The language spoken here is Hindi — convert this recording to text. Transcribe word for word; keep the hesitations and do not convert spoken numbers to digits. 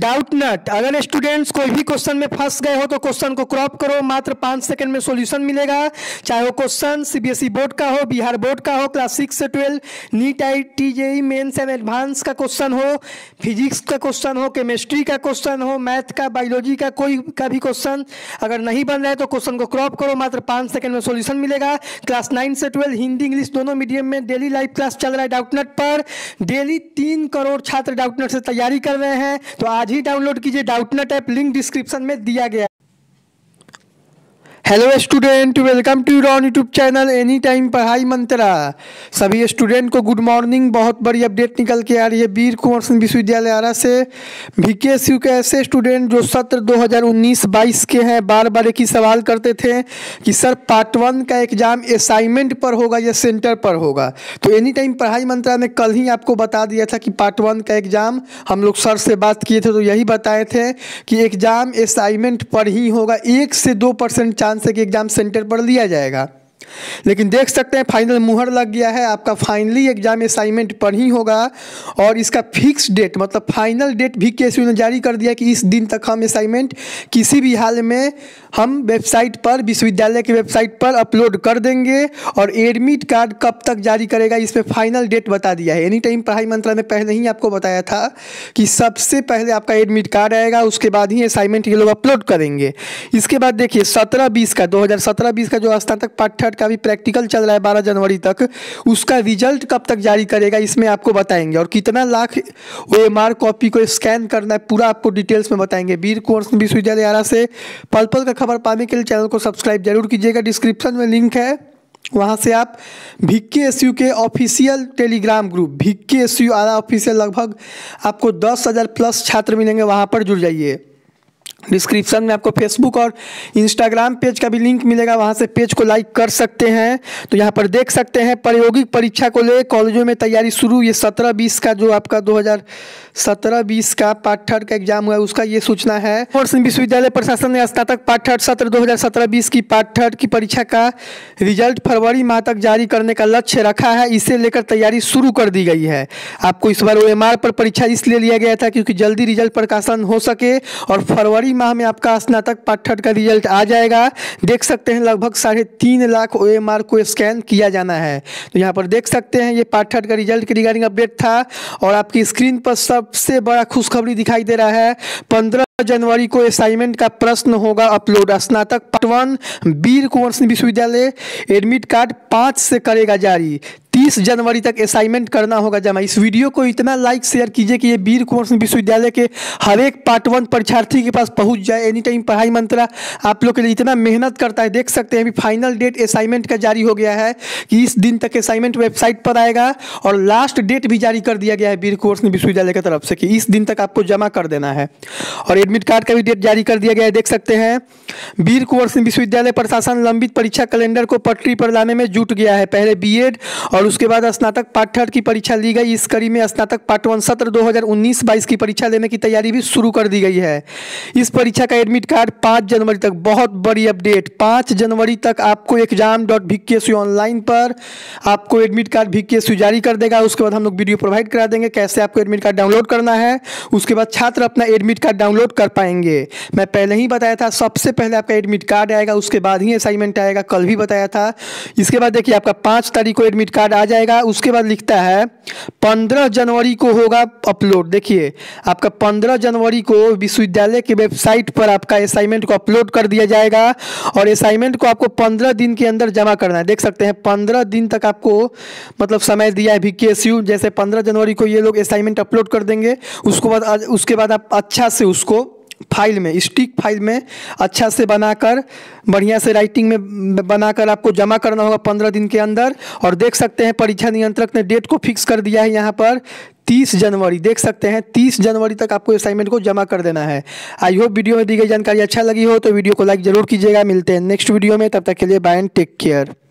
डाउटनट। अगर स्टूडेंट्स कोई भी क्वेश्चन में फंस गए हो तो क्वेश्चन को क्रॉप करो, मात्र पाँच सेकंड में सॉल्यूशन मिलेगा। चाहे वो क्वेश्चन सीबीएसई बोर्ड का हो, बिहार बोर्ड का हो, क्लास सिक्स से twelve, NEET I I T JEE mains and advance का क्वेश्चन हो, फिजिक्स का क्वेश्चन हो, केमिस्ट्री का क्वेश्चन हो, मैथ का, बायोलॉजी का, कोई का भी क्वेश्चन अगर नहीं बन रहा है तो क्वेश्चन को क्रॉप करो, मात्र पाँच सेकंड में सोल्यूशन मिलेगा। क्लास नाइन से ट्वेल्व हिंदी इंग्लिश दोनों मीडियम में डेली लाइव क्लास चल रहा है डाउटनट पर। डेली तीन करोड़ छात्र डाउटनट से तैयारी कर रहे हैं, तो आज ही डाउनलोड कीजिए डाउटनट ऐप, लिंक डिस्क्रिप्शन में दिया गया है। Hello student, welcome to your on YouTube channel any time पढ़ाई मंत्रा। सभी स्टूडेंट को गुड मॉर्निंग। बहुत बड़ी अपडेट निकल के आ रही है वीर कुंवर सिंह विश्वविद्यालय आरा से। वी के एस यू के ऐसे स्टूडेंट जो सत्र दो हज़ार उन्नीस बाईस के हैं, बार बार एक ही सवाल करते थे कि सर पार्ट वन का एग्ज़ाम असाइनमेंट पर होगा या सेंटर पर होगा, तो एनी टाइम पढ़ाई मंत्रा ने कल ही आपको बता दिया था कि पार्ट वन का एग्ज़ाम, हम लोग सर से बात किए थे तो यही बताए थे कि एग्ज़ाम असाइनमेंट पर ही होगा। एक से दो परसेंट से कि एग्जाम सेंटर पर लिया जाएगा, लेकिन देख सकते हैं फाइनल मुहर लग गया है, आपका फाइनली एग्जाम असाइनमेंट पर ही होगा। और इसका फिक्स डेट, मतलब फाइनल डेट भी वी के एस यू ने जारी कर दिया कि इस दिन तक हम असाइनमेंट किसी भी हाल में हम वेबसाइट पर, विश्वविद्यालय के वेबसाइट पर अपलोड कर देंगे। और एडमिट कार्ड कब तक जारी करेगा इस पर फाइनल डेट बता दिया है। एनी टाइम पढ़ाई मंत्रालय ने पहले ही आपको बताया था कि सबसे पहले आपका एडमिट कार्ड आएगा, उसके बाद ही असाइनमेंट ये लोग अपलोड करेंगे। इसके बाद देखिए सत्रह बीस का दो हज़ार सत्रह बीस का जो स्नातक पाठ्य का भी प्रैक्टिकल चल रहा है बारह जनवरी तक, उसका रिजल्ट कब तक जारी करेगा इसमें आपको बताएंगे। और कितना lakh O M R copy को स्कैन करना है पूरा आपको डिटेल्स में बताएंगे। वीर कुंवर सिंह विश्वविद्यालय आरा से पल पल का खबर पाने के लिए चैनल को सब्सक्राइब जरूर कीजिएगा। डिस्क्रिप्शन में लिंक है, वहाँ से आप वी के एस यू के official Telegram group V K S U Ara official, लगभग आपको दस हज़ार प्लस छात्र मिलेंगे, वहाँ पर जुड़ जाइए। डिस्क्रिप्शन में आपको फेसबुक और इंस्टाग्राम पेज का भी लिंक मिलेगा, वहां से पेज को लाइक कर सकते हैं। तो यहां पर देख सकते हैं प्रायोगिक परीक्षा को ले कॉलेजों में तैयारी शुरू। ये सत्रह बीस का जो आपका दो हज़ार सत्रह बीस का पाठ्यक्रम का एग्जाम हुआ उसका ये सूचना है। और विश्वविद्यालय प्रशासन ने स्नातक पाठ्यक्रम सत्र दो हज़ार सत्रह बीस की पाठ्यक्रम की परीक्षा का रिजल्ट फरवरी माह तक जारी करने का लक्ष्य रखा है, इसे लेकर तैयारी शुरू कर दी गई है। आपको इस बार ओ एम आर पर परीक्षा इसलिए लिया गया था क्योंकि जल्दी रिजल्ट प्रकाशन हो सके और फरवरी माह में आपका स्नातक पाठ्यक्रम का रिजल्ट आ जाएगा। देख सकते हैं लगभग साढ़े तीन लाख ओ एम आर को स्कैन किया जाना है। तो यहाँ पर देख सकते हैं ये पाठ्यक्रम का रिजल्ट के रिगार्डिंग अपडेट था। और आपकी स्क्रीन पर सबसे बड़ा खुशखबरी दिखाई दे रहा है, पंद्रह जनवरी को असाइनमेंट का प्रश्न होगा अपलोड। स्नातक पार्ट वन वीर कुंवर सिंह विश्वविद्यालय एडमिट कार्ड पाँच से करेगा जारी, तीस जनवरी तक असाइनमेंट करना होगा जमा। इस वीडियो को इतना लाइक शेयर कीजिए कि ये वीर कुंवर सिंह विश्वविद्यालय के हर एक पार्ट वन परीक्षार्थी के पास पहुंच जाए। एनी टाइम पढ़ाई मंत्रा आप लोग के लिए इतना मेहनत करता है। देख सकते हैं अभी फाइनल डेट असाइनमेंट का जारी हो गया है कि इस दिन तक असाइनमेंट वेबसाइट पर आएगा, और लास्ट डेट भी जारी कर दिया गया है वीर कुंवर सिंह विश्वविद्यालय की तरफ से कि इस दिन तक आपको जमा कर देना है। और एडमिट कार्ड का भी डेट जारी कर दिया गया है। देख सकते हैं वीर कुंवर सिंह विश्वविद्यालय प्रशासन लंबित परीक्षा कैलेंडर को पटरी पर लाने में जुट गया है। पहले बीएड और उसके बाद स्नातक पाठ्यक्रम की परीक्षा ली गई। इस कड़ी में स्नातक पाठ्यक्रम सत्र दो हज़ार उन्नीस बाईस की परीक्षा लेने की तैयारी भी शुरू कर दी गई है। इस परीक्षा का एडमिट कार्ड पाँच जनवरी तक, बहुत बड़ी अपडेट। पाँच जनवरी तक आपको exam dot V K S U online पर आपको admit card V K S U जारी कर देगा। उसके बाद हम लोग वीडियो प्रोवाइड करा देंगे कैसे आपको एडमिट कार्ड डाउनलोड करना है, उसके बाद छात्र अपना एडमिट कार्ड डाउनलोड कर पाएंगे। मैं पहले ही बताया था सबसे पहले आपका एडमिट कार्ड आएगा, उसके बाद ही असाइनमेंट आएगा, कल भी बताया था। इसके बाद देखिए आपका पाँच तारीख को एडमिट कार्ड आ जाएगा। उसके बाद लिखता है पंद्रह जनवरी को होगा अपलोड। देखिए आपका पंद्रह जनवरी को विश्वविद्यालय के वेबसाइट पर आपका असाइनमेंट को अपलोड कर दिया जाएगा, और असाइनमेंट को आपको पंद्रह दिन के अंदर जमा करना है। देख सकते हैं पंद्रह दिन तक आपको मतलब समय दिया है वी के एस यू, जैसे पंद्रह जनवरी को ये लोग असाइनमेंट अपलोड कर देंगे। उसको बाद उसके बाद आप अच्छा से उसको फाइल में, स्टिक फाइल में अच्छा से बनाकर, बढ़िया से राइटिंग में बनाकर आपको जमा करना होगा पंद्रह दिन के अंदर। और देख सकते हैं परीक्षा नियंत्रक ने डेट को फिक्स कर दिया है यहाँ पर तीस जनवरी। देख सकते हैं तीस जनवरी तक आपको असाइनमेंट को जमा कर देना है। आई होप वीडियो में दी गई जानकारी अच्छा लगी हो तो वीडियो को लाइक ज़रूर कीजिएगा। मिलते हैं नेक्स्ट वीडियो में, तब तक के लिए बाय एंड टेक केयर।